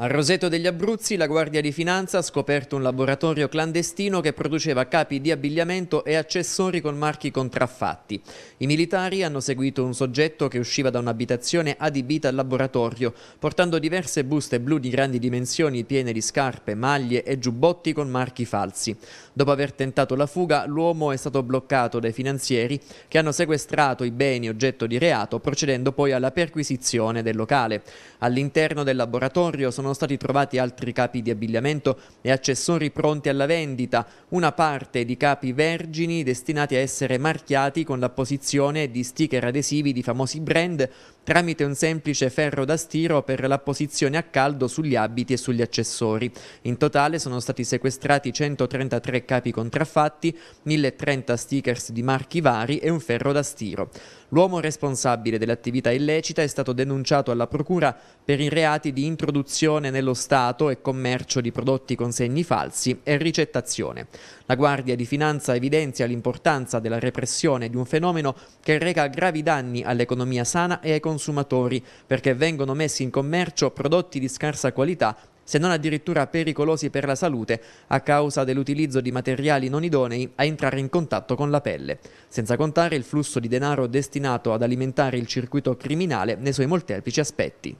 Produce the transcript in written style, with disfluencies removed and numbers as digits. A Roseto degli Abruzzi la Guardia di Finanza ha scoperto un laboratorio clandestino che produceva capi di abbigliamento e accessori con marchi contraffatti. I militari hanno seguito un soggetto che usciva da un'abitazione adibita al laboratorio, portando diverse buste blu di grandi dimensioni piene di scarpe, maglie e giubbotti con marchi falsi. Dopo aver tentato la fuga, l'uomo è stato bloccato dai finanzieri che hanno sequestrato i beni oggetto di reato, procedendo poi alla perquisizione del locale. All'interno del laboratorio sono stati trovati altri capi di abbigliamento e accessori pronti alla vendita, una parte di capi vergini destinati a essere marchiati con l'apposizione di sticker adesivi di famosi brand tramite un semplice ferro da stiro per l'apposizione a caldo sugli abiti e sugli accessori. In totale sono stati sequestrati 133 capi contraffatti, 1030 stickers di marchi vari e un ferro da stiro. L'uomo responsabile dell'attività illecita è stato denunciato alla procura per i reati di introduzione nello Stato e commercio di prodotti con segni falsi e ricettazione. La Guardia di Finanza evidenzia l'importanza della repressione di un fenomeno che reca gravi danni all'economia sana e ai consumatori, perché vengono messi in commercio prodotti di scarsa qualità, se non addirittura pericolosi per la salute, a causa dell'utilizzo di materiali non idonei a entrare in contatto con la pelle. Senza contare il flusso di denaro destinato ad alimentare il circuito criminale nei suoi molteplici aspetti.